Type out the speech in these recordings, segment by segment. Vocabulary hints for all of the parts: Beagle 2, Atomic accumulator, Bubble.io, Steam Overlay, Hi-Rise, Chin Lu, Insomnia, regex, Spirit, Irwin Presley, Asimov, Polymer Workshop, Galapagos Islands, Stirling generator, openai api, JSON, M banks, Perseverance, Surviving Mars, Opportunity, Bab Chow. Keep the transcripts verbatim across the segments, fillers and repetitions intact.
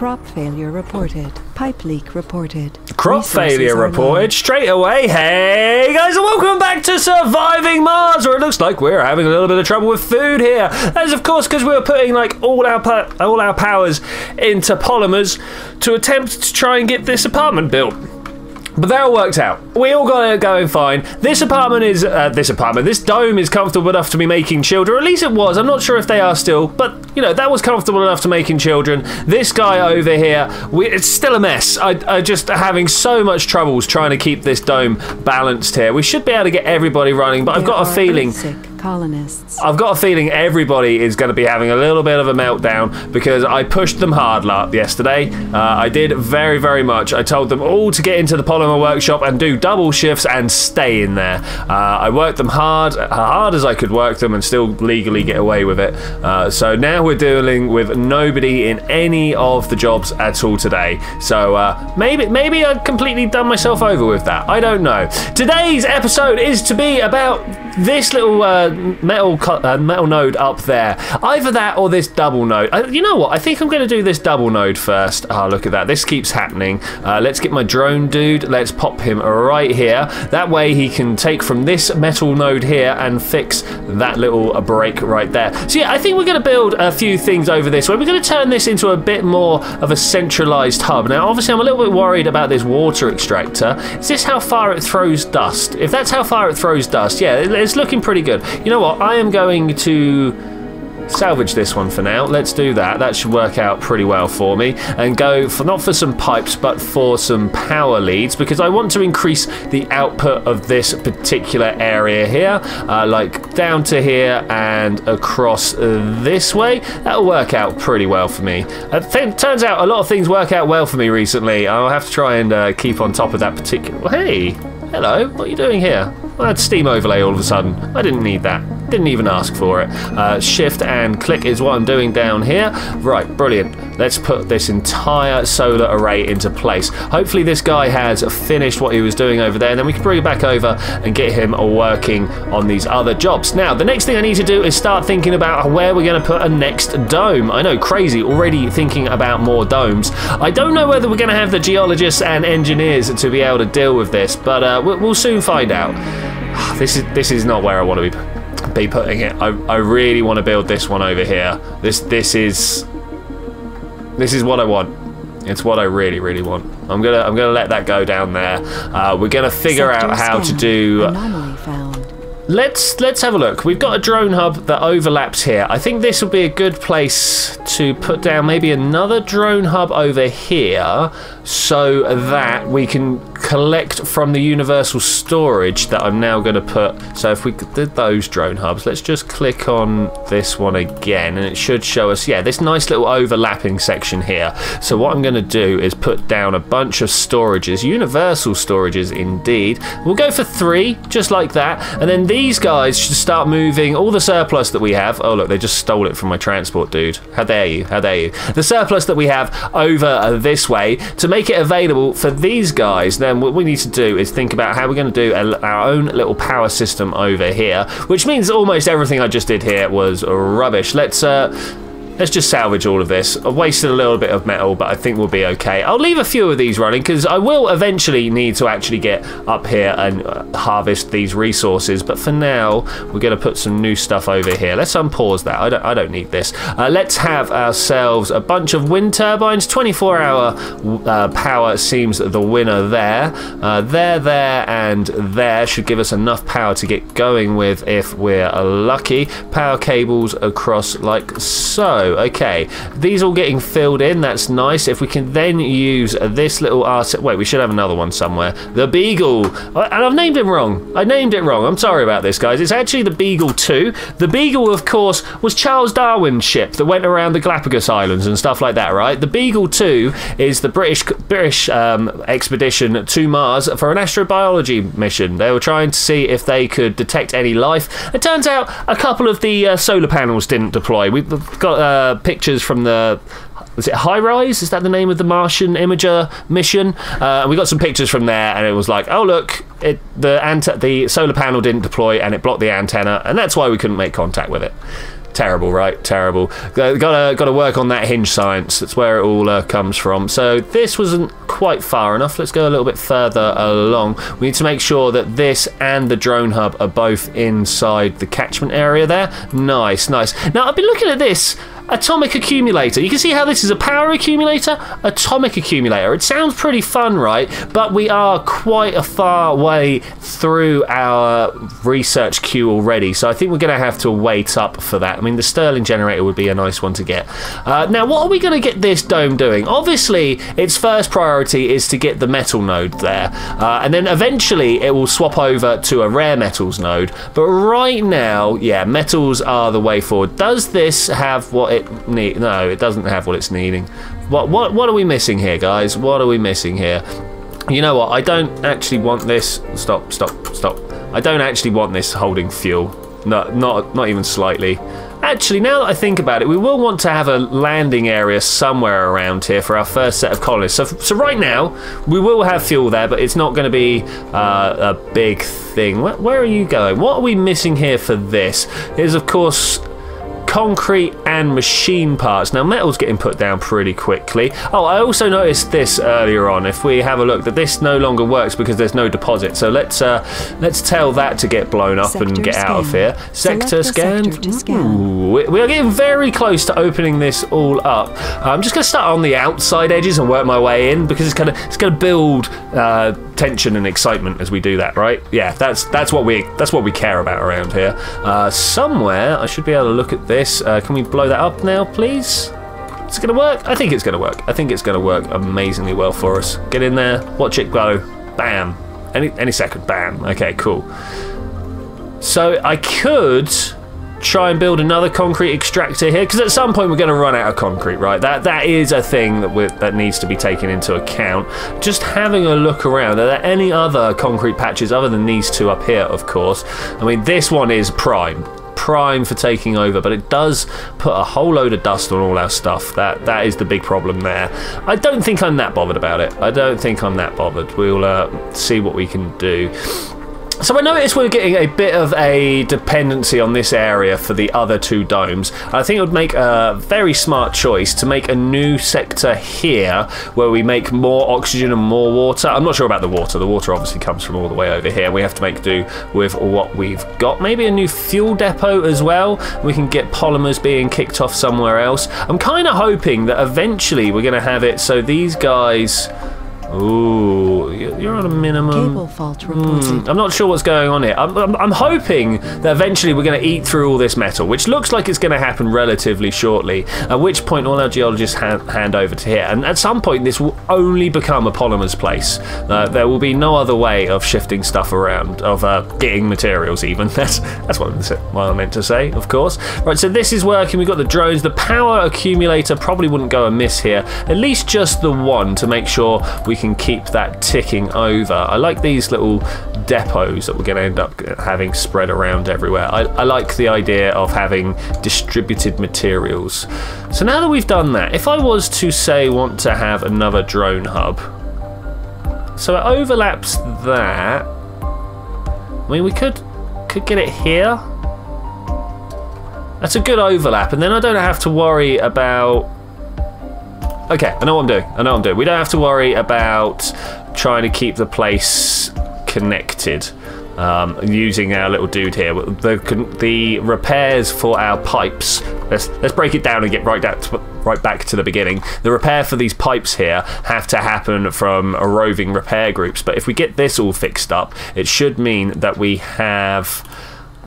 Crop failure reported. Pipe leak reported. Crop Resources failure reported straight away. Hey guys, and welcome back to Surviving Mars, where it looks like we're having a little bit of trouble with food here. That is, of course, because we're putting like all our all our powers into polymers to attempt to try and get this apartment built. But that all worked out. We all got it going fine. This apartment is, uh, this apartment, this dome is comfortable enough to be making children. At least it was. I'm not sure if they are still, but, you know, that was comfortable enough to making children. This guy over here, we, it's still a mess. I, I just having so much troubles trying to keep this dome balanced here. We should be able to get everybody running, but there I've got a feeling... colonists. I've got a feeling everybody is going to be having a little bit of a meltdown because I pushed them hard yesterday. Uh, I did very, very much. I told them all to get into the Polymer Workshop and do double shifts and stay in there. Uh, I worked them hard, hard as I could work them and still legally get away with it. Uh, so now we're dealing with nobody in any of the jobs at all today. So uh, maybe, maybe I've completely done myself over with that. I don't know. Today's episode is to be about this little... Uh, metal uh, metal node up there. Either that or this double node. I, you know what? I think I'm going to do this double node first. Ah, oh, look at that. This keeps happening. Uh, let's get my drone dude. Let's pop him right here. That way he can take from this metal node here and fix that little uh, break right there. So yeah, I think we're going to build a few things over this way. We're going to turn this into a bit more of a centralized hub. Now, obviously, I'm a little bit worried about this water extractor. Is this how far it throws dust? If that's how far it throws dust, yeah, it's looking pretty good. You know what? I am going to salvage this one for now. Let's do that. That should work out pretty well for me. And go for not for some pipes, but for some power leads, because I want to increase the output of this particular area here, uh, like down to here and across this way. That'll work out pretty well for me. It turns out a lot of things work out well for me recently. I'll have to try and uh, keep on top of that particular... Hey! Hello, what are you doing here? I had Steam Overlay all of a sudden. I didn't need that. Didn't even ask for it. Uh, shift and click is what I'm doing down here. Right, brilliant. Let's put this entire solar array into place. Hopefully this guy has finished what he was doing over there, and then we can bring it back over and get him working on these other jobs. Now, the next thing I need to do is start thinking about where we're going to put a next dome. I know, crazy, already thinking about more domes. I don't know whether we're going to have the geologists and engineers to be able to deal with this, but uh, we'll soon find out. This is, this is not where I want to be be putting it. I, I really want to build this one over here. This this is this is what I want. It's what I really really want. I'm gonna I'm gonna let that go down there. Uh, we're gonna figure out how to do. Anomaly found. Let's let's have a look. We've got a drone hub that overlaps here. I think this will be a good place to put down maybe another drone hub over here, so that we can collect from the universal storage that I'm now going to put. So if we did those drone hubs, let's just click on this one again, and it should show us, yeah, this nice little overlapping section here. So what I'm going to do is put down a bunch of storages, universal storages indeed. We'll go for three, just like that, and then these These guys should start moving all the surplus that we have. Oh, look, they just stole it from my transport dude. How dare you? How dare you? The surplus that we have over this way to make it available for these guys. Then what we need to do is think about how we're going to do a, our own little power system over here, which means almost everything I just did here was rubbish. Let's... uh Let's just salvage all of this. I've wasted a little bit of metal, but I think we'll be okay. I'll leave a few of these running because I will eventually need to actually get up here and uh, harvest these resources. But for now, we're going to put some new stuff over here. Let's unpause that. I don't, I don't need this. Uh, let's have ourselves a bunch of wind turbines. twenty-four hour uh, power seems the winner there. Uh, there, there, and there should give us enough power to get going with if we're lucky. Power cables across like so. Okay, these all getting filled in, that's nice. If we can then use this little arse- wait, we should have another one somewhere. The Beagle, and I've named him wrong. I named it wrong, I'm sorry about this, guys. It's actually the Beagle two. The Beagle, of course, was Charles Darwin's ship that went around the Galapagos Islands and stuff like that, right? The Beagle two is the British, British um, expedition to Mars for an astrobiology mission. They were trying to see if they could detect any life. It turns out a couple of the uh, solar panels didn't deploy. We've got... Uh, Uh, pictures from the... Is it Hi-Rise? Is that the name of the Martian imager mission? Uh, we got some pictures from there, and it was like, oh, look, it, the, the solar panel didn't deploy, and it blocked the antenna, and that's why we couldn't make contact with it. Terrible, right? Terrible. Gotta gotta work on that hinge science. That's where it all uh, comes from. So this wasn't quite far enough. Let's go a little bit further along. We need to make sure that this and the drone hub are both inside the catchment area there. Nice, nice. Now I've been looking at this atomic accumulator. You can see how this is a power accumulator, atomic accumulator. It sounds pretty fun, right? But we are quite a far way through our research queue already, so I think we're gonna have to wait up for that. I mean, the Stirling generator would be a nice one to get. Uh, now, what are we going to get this dome doing? Obviously, its first priority is to get the metal node there, uh, and then eventually it will swap over to a rare metals node. But right now, yeah, metals are the way forward. Does this have what it needs? No, it doesn't have what it's needing. What, what, what are we missing here, guys? What are we missing here? You know what? I don't actually want this. Stop, stop, stop. I don't actually want this holding fuel. No, not, not even slightly. Actually, now that I think about it, we will want to have a landing area somewhere around here for our first set of colonists. So, so right now, we will have fuel there, but it's not going to be uh, a big thing. Where, where are you going? What are we missing here for this? Is, of course, concrete and machine parts. Now, metal's getting put down pretty quickly. Oh, I also noticed this earlier on. If we have a look, that this no longer works because there's no deposit. So let's uh, let's tell that to get blown up and get out of here. Sector scanned. Ooh, we are getting very close to opening this all up. I'm just going to start on the outside edges and work my way in, because it's kind of it's going to build uh, tension and excitement as we do that, right? Yeah, that's that's what we that's what we care about around here. Uh, somewhere I should be able to look at this. Uh, can we blow that up now, please? It's gonna work. I think it's gonna work. I think it's gonna work amazingly well for us. Get in there, watch it go, bam. Any any second, bam. Okay, cool. So I could try and build another concrete extractor here, because at some point we're going to run out of concrete, right? That that is a thing that we that needs to be taken into account. Just having a look around, are there any other concrete patches other than these two up here? Of course. I mean, this one is prime. prime for taking over, but it does put a whole load of dust on all our stuff. That that is the big problem there. I don't think I'm that bothered about it. I don't think I'm that bothered. We'll uh, see what we can do. So I noticed we're getting a bit of a dependency on this area for the other two domes. I think it would make a very smart choice to make a new sector here where we make more oxygen and more water. I'm not sure about the water. The water obviously comes from all the way over here. We have to make do with what we've got. Maybe a new fuel depot as well. We can get polymers being kicked off somewhere else. I'm kind of hoping that eventually we're going to have it so these guys... Ooh, you're on a minimum. Cable fault reported. Mm, I'm not sure what's going on here. I'm, I'm, I'm hoping that eventually we're going to eat through all this metal, which looks like it's going to happen relatively shortly, at which point all our geologists hand, hand over to here. And at some point, this will only become a polymers place. Uh, there will be no other way of shifting stuff around, of uh, getting materials even. That's that's what I meant to say, of course. Right, so this is working. We've got the drones. The power accumulator probably wouldn't go amiss here, at least just the one to make sure we can keep that ticking over. I like these little depots that we're going to end up having spread around everywhere. I, I like the idea of having distributed materials. So now that we've done that, if I was to say want to have another drone hub, so it overlaps that. I mean, we could could get it here. That's a good overlap, and then I don't have to worry about... Okay, I know what I'm doing. I know what I'm doing. We don't have to worry about trying to keep the place connected. Um, using our little dude here, the, the repairs for our pipes. Let's let's break it down and get right down to, right back to the beginning. The repair for these pipes here have to happen from a roving repair groups. But if we get this all fixed up, it should mean that we have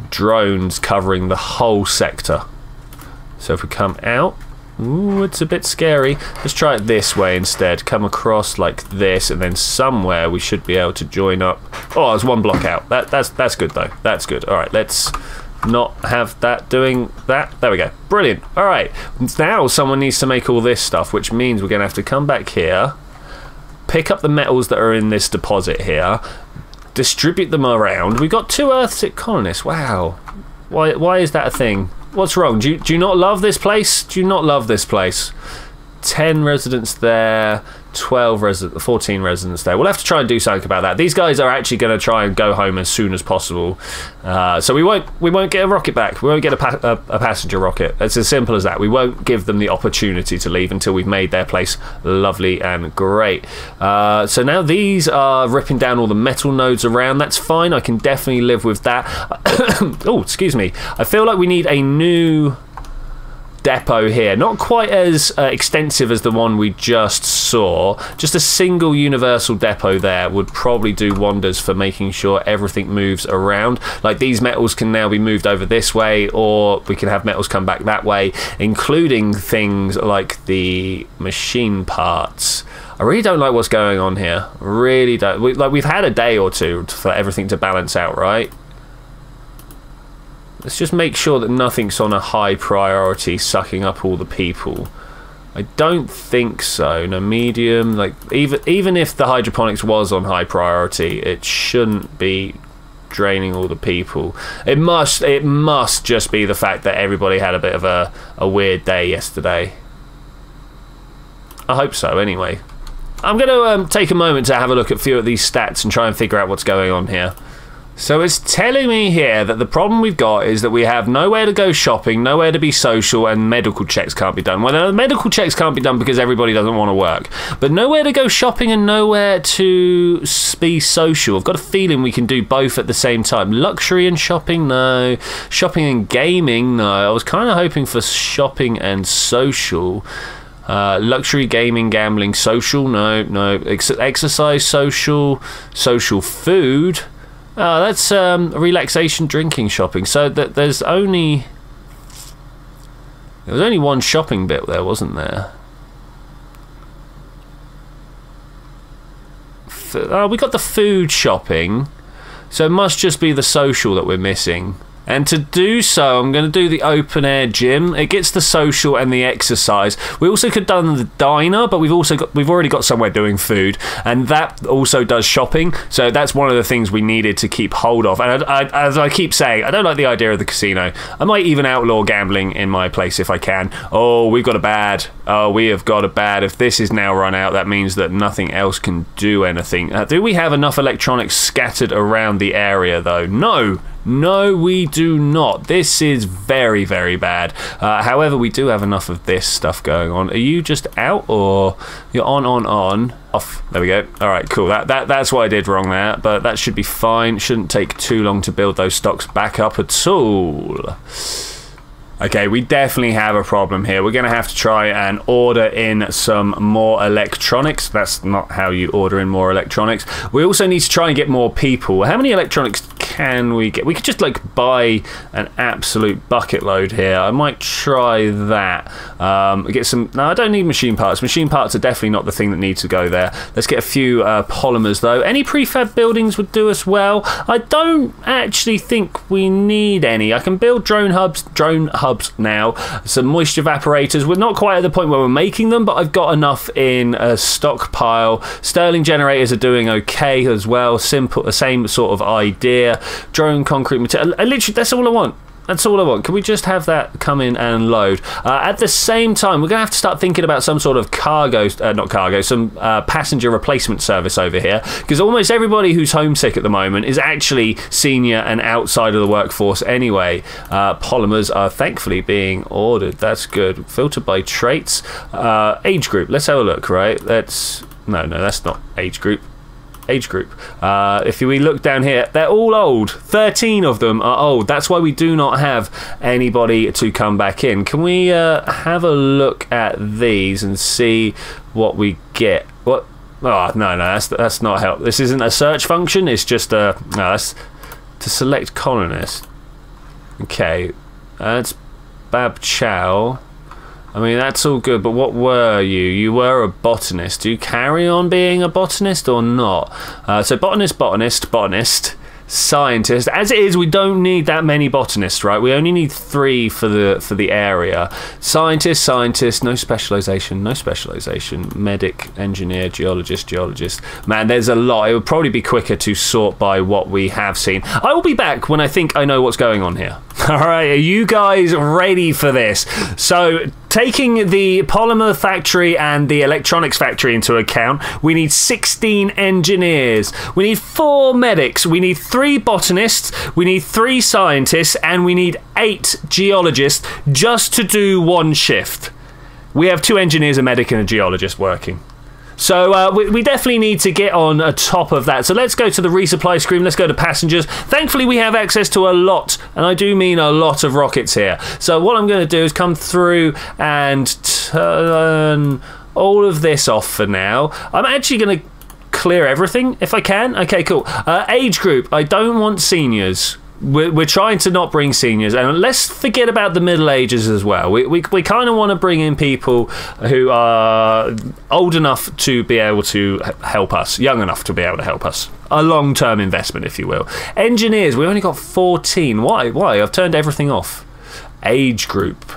drones covering the whole sector. So if we come out. Ooh, it's a bit scary. Let's try it this way instead. Come across like this, and then somewhere we should be able to join up. Oh, there's one block out. That, that's, that's good, though. That's good. All right, let's not have that doing that. There we go. Brilliant. All right. Now someone needs to make all this stuff, which means we're going to have to come back here, pick up the metals that are in this deposit here, distribute them around. We've got two Earthsick colonists. Wow. Why, why is that a thing? What's wrong? Do you, do you not love this place? Do you not love this place? ten residents there, twelve residents, fourteen residents there. We'll have to try and do something about that. These guys are actually going to try and go home as soon as possible, uh, so we won't we won't get a rocket back. We won't get a, pa a, a passenger rocket. It's as simple as that. We won't give them the opportunity to leave until we've made their place lovely and great. Uh, so now these are ripping down all the metal nodes around. That's fine. I can definitely live with that. Oh, excuse me. I feel like we need a new depot here, not quite as uh, extensive as the one we just saw. Just a single universal depot there would probably do wonders for making sure everything moves around. Like, these metals can now be moved over this way, or we can have metals come back that way, including things like the machine parts. I really don't like what's going on here. Really don't. We, like, we've had a day or two for everything to balance out, right? Let's just make sure that nothing's on a high priority, sucking up all the people. I don't think so. No, medium. Like, even even if the hydroponics was on high priority, it shouldn't be draining all the people. It must. It must just be the fact that everybody had a bit of a a weird day yesterday. I hope so. Anyway, I'm going to um, take a moment to have a look at a few of these stats and try and figure out what's going on here. So it's telling me here that the problem we've got is that we have nowhere to go shopping, nowhere to be social, and medical checks can't be done. Well, no, medical checks can't be done because everybody doesn't want to work. But nowhere to go shopping and nowhere to be social. I've got a feeling we can do both at the same time. Luxury and shopping? No. Shopping and gaming? No. I was kind of hoping for shopping and social. Uh, luxury, gaming, gambling, social? No, no. Ex exercise, social, social food. Oh, that's um, relaxation, drinking, shopping. So that there's only there was only one shopping bit there, wasn't there? F oh, we got the food shopping, so it must just be the social that we're missing. And to do so, I'm going to do the open-air gym. It gets the social and the exercise. We also could have done the diner, but we've also got, we've already got somewhere doing food, and that also does shopping. So that's one of the things we needed to keep hold of. And I, I, as I keep saying, I don't like the idea of the casino. I might even outlaw gambling in my place if I can. Oh, we've got a bad. Oh, we have got a bad. If this is now run out, that means that nothing else can do anything. Uh, do we have enough electronics scattered around the area, though? No. No, we do not. This is very, very bad. Uh, however, we do have enough of this stuff going on. Are you just out, or you're on, on, on? Off. There we go. All right, cool. That that that's what I did wrong there, but that should be fine. Shouldn't take too long to build those stocks back up at all. Okay, we definitely have a problem here. We're going to have to try and order in some more electronics. That's not how you order in more electronics. We also need to try and get more people. How many electronics can we get? We could just, like, buy an absolute bucket load here. I might try that. Um, get some... No, I don't need machine parts. Machine parts are definitely not the thing that needs to go there. Let's get a few uh, polymers, though. Any prefab buildings would do us well. I don't actually think we need any. I can build drone hubs, drone hubs. Now, some moisture evaporators. We're not quite at the point where we're making them, but I've got enough in a stockpile. Stirling generators are doing okay as well. Simple, the same sort of idea. Drone concrete material. I literally, that's all I want. That's all I want. Can we just have that come in and load? Uh, at the same time, we're going to have to start thinking about some sort of cargo, uh, not cargo, some uh, passenger replacement service over here, because almost everybody who's homesick at the moment is actually senior and outside of the workforce anyway. Uh, polymers are thankfully being ordered. That's good. Filtered by traits. Uh, age group. Let's have a look, right? Let's... No, no, that's not age group. Age group. Uh, if we look down here, they're all old. thirteen of them are old. That's why we do not have anybody to come back in. Can we uh, have a look at these and see what we get? What? Oh, no, no, that's, that's not help. This isn't a search function. It's just a... No, that's to select colonist. Okay. That's Bab Chow. I mean, that's all good, but what were you? You were a botanist. Do you carry on being a botanist or not? Uh, so botanist, botanist, botanist, scientist. As it is, we don't need that many botanists, right? We only need three for the for the area. Scientist, scientist, no specialisation, no specialisation. Medic, engineer, geologist, geologist. Man, there's a lot. It would probably be quicker to sort by what we have seen. I will be back when I think I know what's going on here. All right, are you guys ready for this? So... Taking the polymer factory and the electronics factory into account, we need sixteen engineers, we need four medics, we need three botanists, we need three scientists, and we need eight geologists just to do one shift. We have two engineers, a medic, and a geologist working. So uh, we, we definitely need to get on uh, top of that. So let's go to the resupply screen. Let's go to passengers. Thankfully, we have access to a lot, and I do mean a lot of rockets here. So what I'm going to do is come through and turn all of this off for now. I'm actually going to clear everything if I can. Okay, cool. Uh, age group. I don't want seniors. We're trying to not bring seniors, and let's forget about the Middle Ages as well. We, we, we kind of want to bring in people who are old enough to be able to help us, young enough to be able to help us. A long-term investment, if you will. Engineers, we only got fourteen. Why? Why? I've turned everything off. Age group.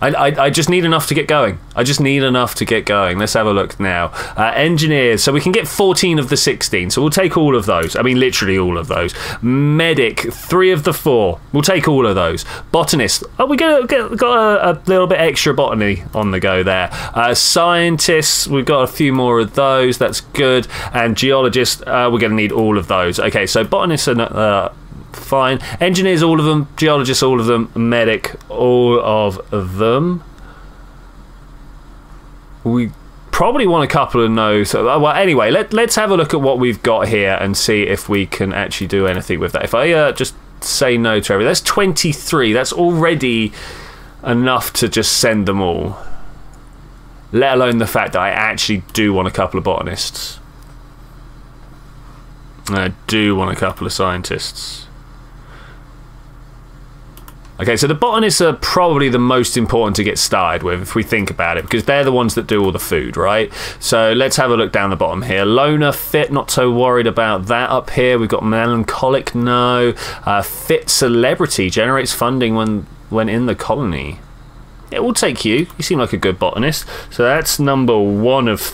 I, I, I just need enough to get going. I just need enough to get going. Let's have a look now. Uh, engineers. So we can get fourteen of the sixteen. So we'll take all of those. I mean, literally all of those. Medic. Three of the four. We'll take all of those. Botanist. Oh, we got, got a, a little bit extra botany on the go there. Uh, scientists. We've got a few more of those. That's good. And geologists. Uh, we're going to need all of those. Okay, so botanists are... Uh, fine. Engineers, all of them. Geologists, all of them. Medic, all of them. We probably want a couple of no. So, well, anyway, let, let's have a look at what we've got here and see if we can actually do anything with that. If I uh, just say no to everything, that's twenty-three. That's already enough to just send them all. Let alone the fact that I actually do want a couple of botanists. I do want a couple of scientists. Okay, so the botanists are probably the most important to get started with if we think about it, because they're the ones that do all the food, right? So let's have a look down the bottom here. Loner, fit, not so worried about that. Up here we've got melancholic, no. Uh, fit celebrity, generates funding when, when in the colony. It will take you. You seem like a good botanist. So that's number one of...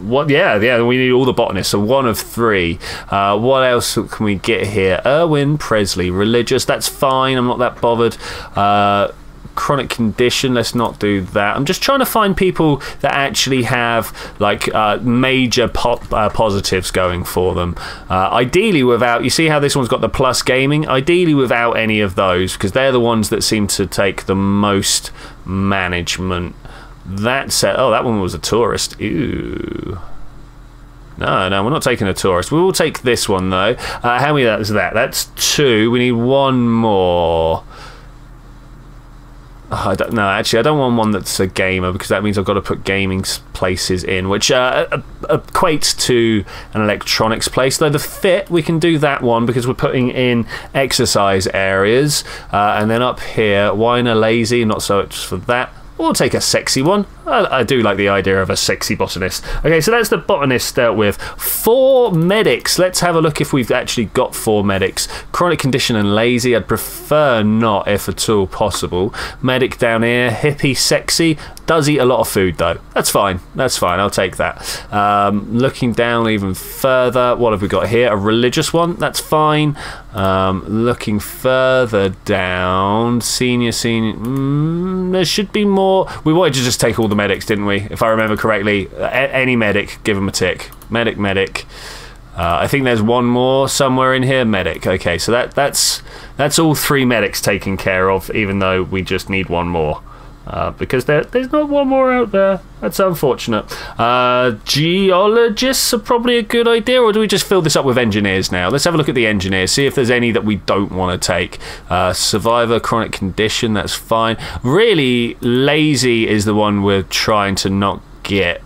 What? Yeah, yeah. We need all the botanists. So one of three. Uh, what else can we get here? Irwin Presley, religious. That's fine. I'm not that bothered. Uh, chronic condition. Let's not do that. I'm just trying to find people that actually have like uh, major pop, uh, positives going for them. Uh, ideally, without. You see how this one's got the plus gaming. Ideally, without any of those, because they're the ones that seem to take the most management. That said, oh, that one was a tourist. Ooh. No, no, we're not taking a tourist. We will take this one, though. Uh, how many of that is that? That's two. We need one more. Oh, I don't, no, actually, I don't want one that's a gamer, because that means I've got to put gaming places in, which uh, equates to an electronics place. Though the fit, we can do that one, because we're putting in exercise areas. Uh, and then up here, wine or lazy, not so much for that. We'll take a sexy one. I, I do like the idea of a sexy botanist. Okay, so that's the botanist dealt with. Four medics. Let's have a look if we've actually got four medics. Chronic condition and lazy. I'd prefer not, if at all possible. Medic down here. Hippie, sexy. Does eat a lot of food, though. That's fine. That's fine. I'll take that. Um, looking down even further. What have we got here? A religious one. That's fine. Um, looking further down. Senior, senior. Mm, there should be more. We wanted to just take all the medics, didn't we? If I remember correctly, a any medic, give them a tick. Medic, medic. Uh, I think there's one more somewhere in here. Medic. Okay, so that that's that's all three medics taken care of. Even though we just need one more, uh, because there there's not one more out there. That's unfortunate. Uh, geologists are probably a good idea, or do we just fill this up with engineers now? Let's have a look at the engineers, see if there's any that we don't want to take. Uh, survivor, chronic condition, that's fine. Really, lazy is the one we're trying to not get.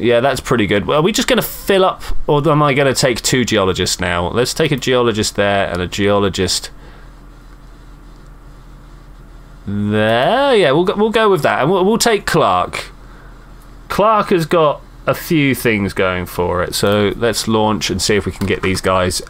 Yeah, that's pretty good. Well, are we just going to fill up, or am I going to take two geologists now? Let's take a geologist there and a geologist there. Yeah, we'll go, we'll go with that. And we'll, we'll take Clark. Clark has got a few things going for it, so let's launch and see if we can get these guys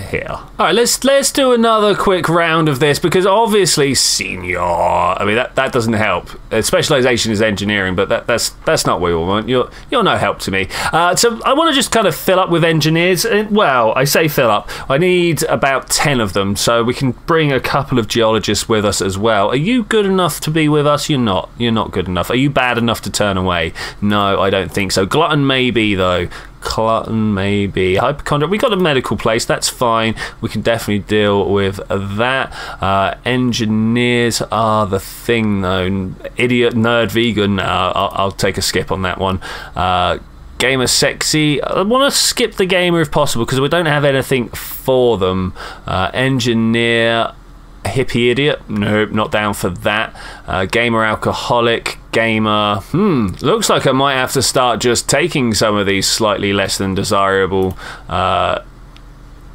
here. All right, let's let's do another quick round of this, because obviously, senior. I mean, that that doesn't help. Uh, specialization is engineering, but that that's that's not what we want. You're you're no help to me. Uh, so I want to just kind of fill up with engineers. And, well, I say fill up. I need about ten of them, so we can bring a couple of geologists with us as well. Are you good enough to be with us? You're not. You're not good enough. Are you bad enough to turn away? No, I don't think so. Glutton maybe though. Clutton maybe. Hypochondriac. We got a medical place, that's fine. We can definitely deal with that. Uh, engineers are the thing though. Idiot, nerd, vegan. Uh, I'll, I'll take a skip on that one. Uh, gamer sexy. I want to skip the gamer if possible because we don't have anything for them. Uh, engineer. Hippie idiot. Nope, not down for that. Uh, gamer alcoholic. Gamer. Hmm. Looks like I might have to start just taking some of these slightly less than desirable uh,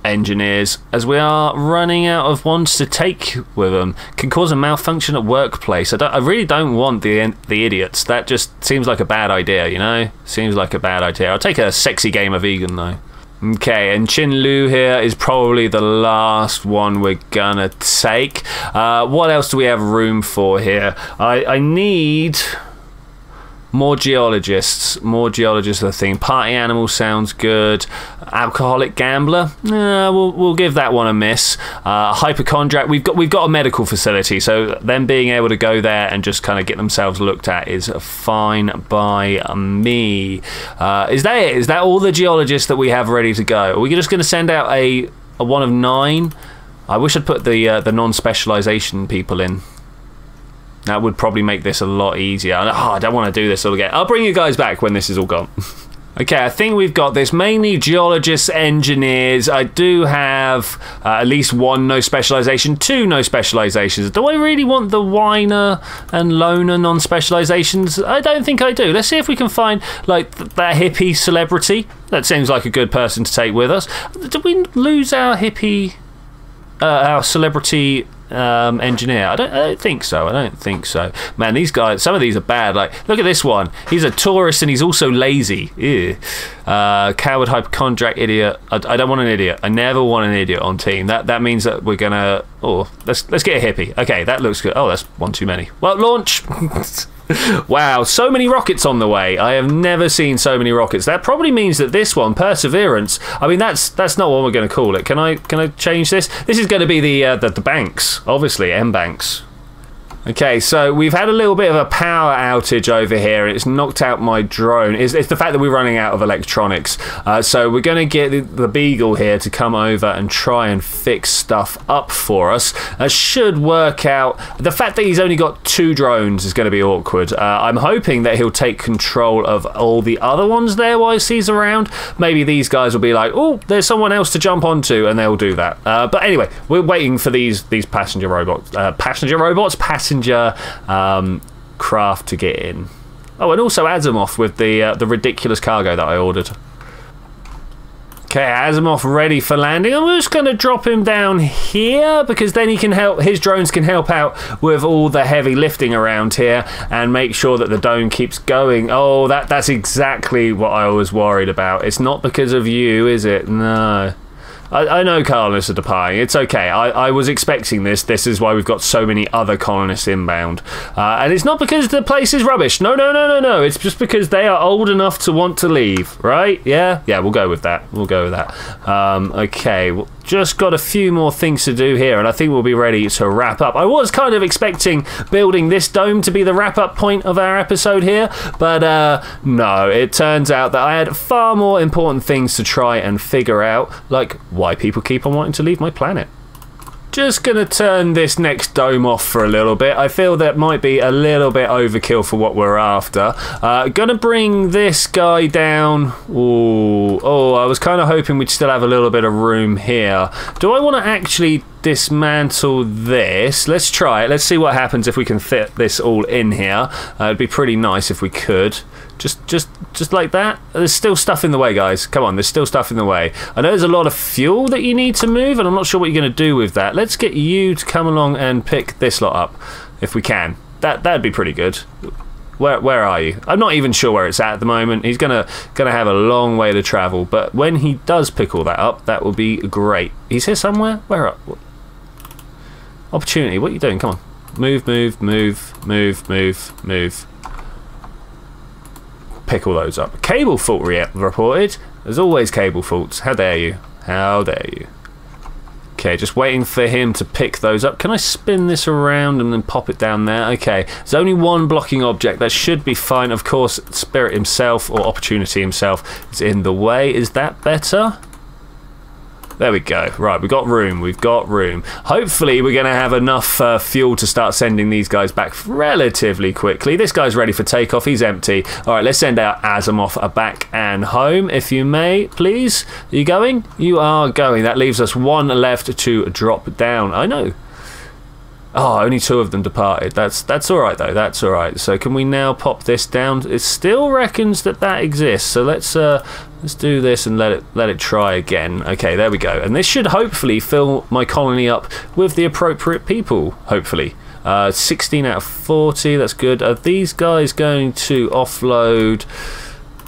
engineers, as we are running out of ones to take with them. Can cause a malfunction at workplace. I, don't, I really don't want the the idiots. That just seems like a bad idea, you know? Seems like a bad idea. I'll take a sexy gamer vegan though. Okay, and Chin Lu here is probably the last one we're gonna take. Uh, what else do we have room for here? I, I need more geologists. More geologists are the thing. Party animal sounds good. Alcoholic gambler. Uh, we'll we'll give that one a miss. Uh, hypochondriac. We've got we've got a medical facility, so them being able to go there and just kind of get themselves looked at is fine by me. Uh, is that it? Is that all the geologists that we have ready to go? Are we just going to send out a a one of nine? I wish I'd put the uh, the non-specialization people in. That would probably make this a lot easier. Oh, I don't want to do this all again. I'll bring you guys back when this is all gone. Okay, I think we've got this. Mainly geologists, engineers. I do have uh, at least one no specialization, two no specializations. Do I really want the whiner and loner non specializations? I don't think I do. Let's see if we can find like th that hippie celebrity. That seems like a good person to take with us. Did we lose our hippie, uh, our celebrity? Um, engineer. I don't, I don't think so. I don't think so. Man, these guys, some of these are bad. Like, look at this one. He's a tourist and he's also lazy. Ew. Uh, coward, hypochondriac, idiot. I, I don't want an idiot. I never want an idiot on team. That that means that we're gonna. Oh, let's let's get a hippie. Okay, that looks good. Oh, that's one too many. Well, launch. Wow, so many rockets on the way. I have never seen so many rockets. That probably means that this one, Perseverance, I mean, that's that's not what we're going to call it. Can I can I change this? This is going to be the, uh, the, the banks, obviously, M banks. Okay, so we've had a little bit of a power outage over here. It's knocked out my drone. It's, it's the fact that we're running out of electronics. Uh, so we're going to get the, the Beagle here to come over and try and fix stuff up for us. It should work out. The fact that he's only got two drones is going to be awkward. Uh, I'm hoping that he'll take control of all the other ones there whilst he's around. Maybe these guys will be like, oh, there's someone else to jump onto, and they'll do that. Uh, but anyway, we're waiting for these, these passenger robots. Uh, passenger robots? Passenger Um, craft to get in. Oh, and also Asimov with the uh, the ridiculous cargo that I ordered. Okay, Asimov ready for landing. I'm just going to drop him down here because then he can help. His drones can help out with all the heavy lifting around here and make sure that the dome keeps going. Oh, that that's exactly what I was worried about. It's not because of you, is it? No. I, I know colonists are departing. It's okay. I, I was expecting this. This is why we've got so many other colonists inbound. Uh, and it's not because the place is rubbish. No, no, no, no, no. It's just because they are old enough to want to leave, right? Yeah? Yeah, we'll go with that. We'll go with that. Um, okay. Well, just got a few more things to do here, and I think we'll be ready to wrap up. I was kind of expecting building this dome to be the wrap-up point of our episode here, but uh, no. It turns out that I had far more important things to try and figure out, like why people keep on wanting to leave my planet. Just gonna turn this next dome off for a little bit. I feel that might be a little bit overkill for what we're after. Uh, gonna bring this guy down. Ooh, oh, I was kind of hoping we'd still have a little bit of room here. Do I want to actually dismantle this? Let's try it. Let's see what happens if we can fit this all in here. Uh, it'd be pretty nice if we could. Just, just, just like that. There's still stuff in the way, guys. Come on, there's still stuff in the way. I know there's a lot of fuel that you need to move, and I'm not sure what you're going to do with that. Let's get you to come along and pick this lot up, if we can. That that'd be pretty good. Where, where are you? I'm not even sure where it's at at the moment. He's gonna gonna have a long way to travel, but when he does pick all that up, that will be great. He's here somewhere? Where are... Opportunity, what are you doing? Come on. Move, move, move, move, move, move. Pick all those up. Cable fault re reported. There's always cable faults. How dare you? How dare you? Okay, just waiting for him to pick those up. Can I spin this around and then pop it down there? Okay, there's only one blocking object. That should be fine. Of course, Spirit himself, or Opportunity himself, is in the way. Is that better? There we go. Right, we've got room. We've got room. Hopefully, we're going to have enough uh, fuel to start sending these guys back relatively quickly. This guy's ready for takeoff. He's empty. All right, let's send out Asimov back and home, if you may, please. Are you going? You are going. That leaves us one left to drop down. I know. Oh, only two of them departed. That's that's all right, though. That's all right. So can we now pop this down? It still reckons that that exists. So let's... Uh, Let's do this and let it let it try again. Okay, there we go. And this should hopefully fill my colony up with the appropriate people, hopefully. Uh, sixteen out of forty, that's good. Are these guys going to offload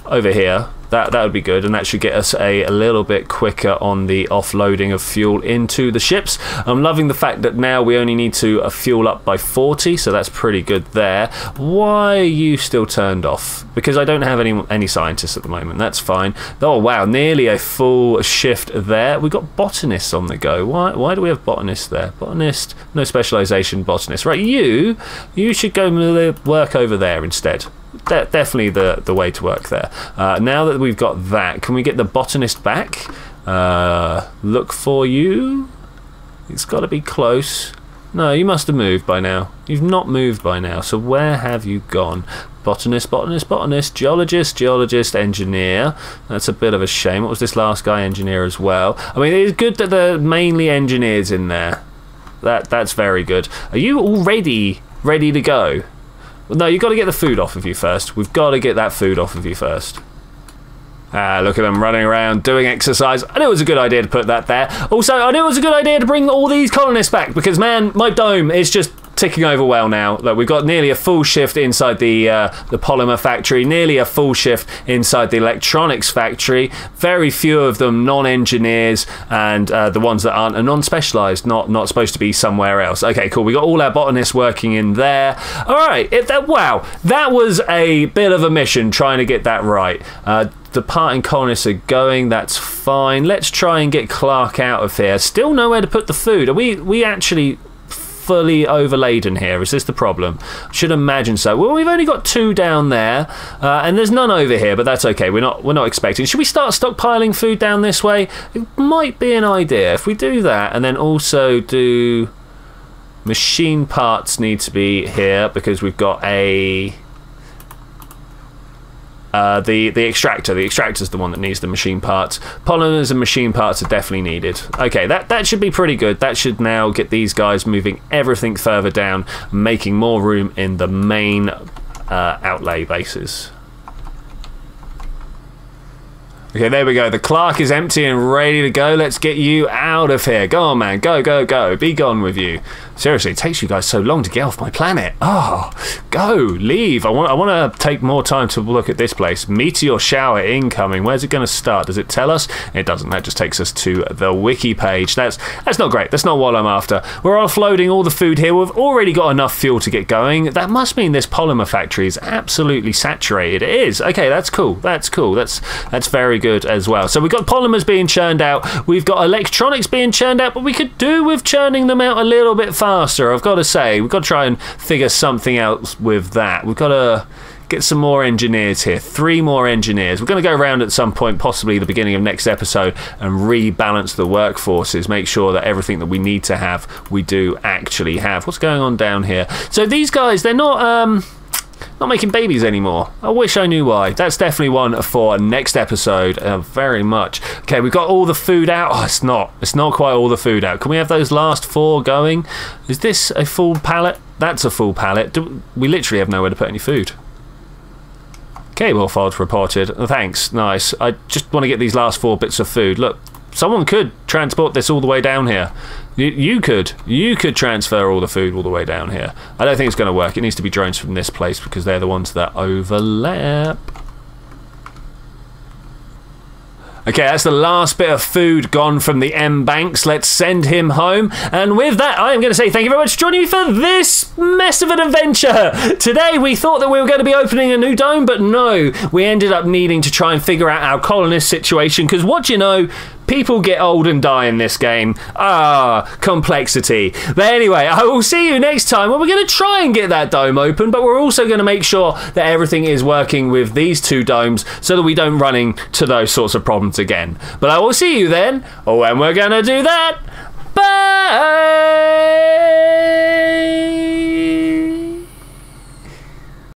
over here? That, that would be good, and that should get us a, a little bit quicker on the offloading of fuel into the ships. I'm loving the fact that now we only need to uh, fuel up by forty, so that's pretty good there. Why are you still turned off? Because I don't have any any scientists at the moment. That's fine. Oh, wow, nearly a full shift there. We've got botanists on the go. Why, why do we have botanists there? Botanist, no specialization, botanist. Right, you, you should go work over there instead. De definitely the, the way to work there. Uh, now that we've got that, can we get the botanist back? Uh, look for you. It's got to be close. No, you must have moved by now. You've not moved by now. So where have you gone? Botanist, botanist, botanist, geologist, geologist, engineer. That's a bit of a shame. What was this last guy? Engineer as well. I mean, it's good that there are mainly engineers in there. That That's very good. Are you already ready to go? No, you've got to get the food off of you first. We've got to get that food off of you first. Ah, look at them running around doing exercise. I knew it was a good idea to put that there. Also, I knew it was a good idea to bring all these colonists back because, man, my dome is just ticking over well now. Look, we've got nearly a full shift inside the uh, the polymer factory, nearly a full shift inside the electronics factory. Very few of them non-engineers, and uh, the ones that aren't are non-specialised, not not supposed to be somewhere else. Okay, cool. We got all our botanists working in there. All right. If that, wow, that was a bit of a mission trying to get that right. Uh, Departing colonists are going. That's fine. Let's try and get Clark out of here. Still nowhere to put the food. Are we we actually fully overladen here? Is this the problem? Should imagine so. Well, we've only got two down there, uh, and there's none over here. But that's okay. We're not we're not expecting. Should we start stockpiling food down this way? It might be an idea if we do that, and then also do machine parts need to be here because we've got a. Uh, the, the extractor. The extractor's the one that needs the machine parts. Polymers and machine parts are definitely needed. Okay, that, that should be pretty good. That should now get these guys moving everything further down, making more room in the main uh, outlay bases. Okay, there we go. The Clark is empty and ready to go. Let's get you out of here. Go on, man. Go, go, go. Be gone with you. Seriously, it takes you guys so long to get off my planet. Oh, go. Leave. I want I want to take more time to look at this place. Meteor shower incoming. Where's it going to start? Does it tell us? It doesn't. That just takes us to the wiki page. That's, that's not great. That's not what I'm after. We're offloading all the food here. We've already got enough fuel to get going. That must mean this polymer factory is absolutely saturated. It is. Okay, that's cool. That's cool. That's, that's very good. Good as well. So we've got polymers being churned out, we've got electronics being churned out, but we could do with churning them out a little bit faster. I've got to say, we've got to try and figure something else with that. We've got to get some more engineers here. Three more engineers. We're going to go around at some point, possibly the beginning of next episode, and rebalance the workforces. Make sure that everything that we need to have, we do actually have. What's going on down here? So these guys, they're not... um Not making babies anymore. I wish I knew why. That's definitely one for next episode, uh, very much. Okay, we've got all the food out. Oh, it's not. It's not quite all the food out. Can we have those last four going? Is this a full pallet? That's a full pallet. Do we literally have nowhere to put any food. Cable fault reported. Thanks. Nice. I just want to get these last four bits of food. Look, someone could transport this all the way down here. You, you could. You could transfer all the food all the way down here. I don't think it's going to work. It needs to be drones from this place because they're the ones that overlap. Okay, that's the last bit of food gone from the M banks. Let's send him home. And with that, I am going to say thank you very much for joining me for this mess of an adventure. Today, we thought that we were going to be opening a new dome, but no, we ended up needing to try and figure out our colonist situation because what do you know? People get old and die in this game. Ah, complexity. But anyway, I will see you next time when we're going to try and get that dome open, but we're also going to make sure that everything is working with these two domes so that we don't run into those sorts of problems again. But I will see you then when we're going to do that. Bye!